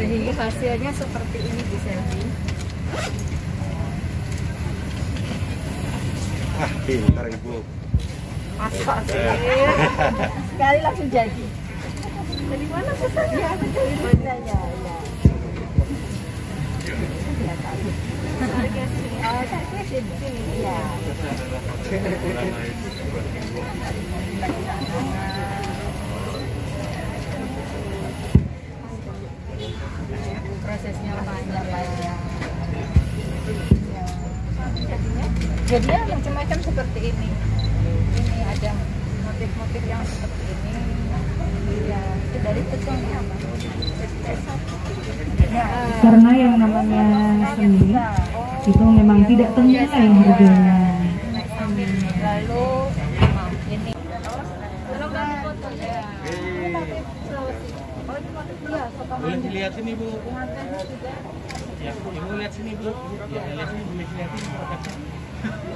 Sehingga hasilnya seperti ini Bu Selvi. Ah, pintar Ibu. Masak sekali langsung jadi. Dari mana pesannya? Dari mana ya? Prosesnya panjang ya. Jadinya macam-macam seperti ini. Ini ada motif-motif yang seperti ini. Ya, itu dari teksturnya apa? Karena yang namanya seni itu memang tidak ternilai harganya. Lalu ini. Boleh dilihat sini Bu. Ya, Ibu lihat sini Bu. Ya, lihat sini, boleh dilihat sini.